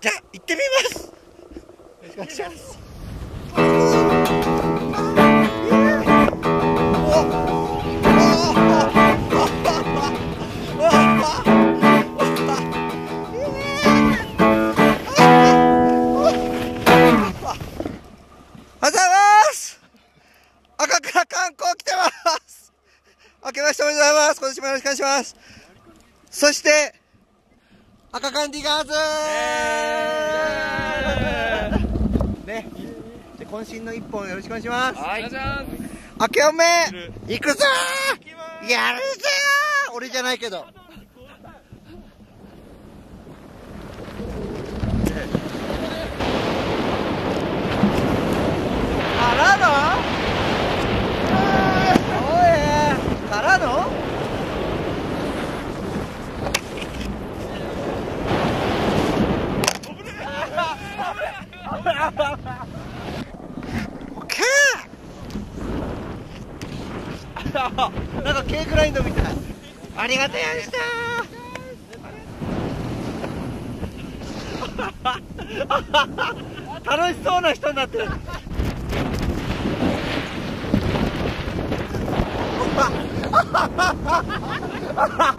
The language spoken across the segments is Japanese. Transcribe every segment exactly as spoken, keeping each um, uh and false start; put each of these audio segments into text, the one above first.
じゃあ行ってみます。よろしくお願いします。赤から観光来てます。明けましておめでとうございます。今年もよろしくお願いします。そして赤缶ディガーズーね。で渾身の一本よろしくお願いします。はい。明けおめ行くぞー。やるぜー。俺じゃないけど。あらの。からのなんか軽グラインドみたい。ありがとうやしたー楽しそうな人になってる。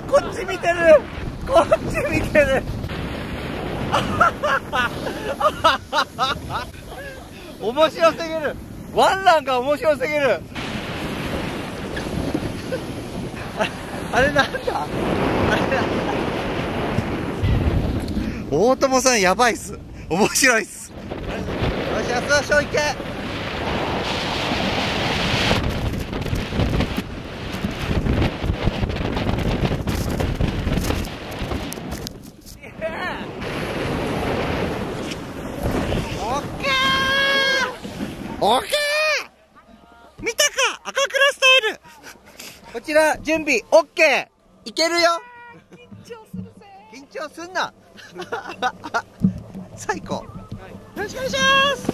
こっち見てる、こっち見てる面白すぎる。ワンランが面白すぎる。あ, あれなんだあれなんだ。大友さんやばいっす。面白いっす。よし、あそこ行け。オッケー。見たか、赤倉スタイル。こちら準備オッケー。いけるよ。緊張するぜ。緊張すんな。最高。はい、よろしくお願いします。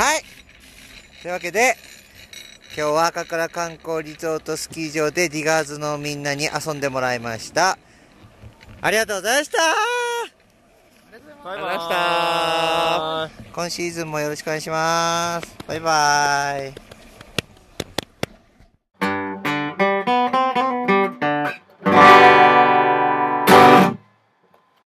はい。というわけで。今日は赤倉観光リゾートスキー場でディガーズのみんなに遊んでもらいました。ありがとうございました。バイバイ。今シーズンもよろしくお願いします。バイバイ。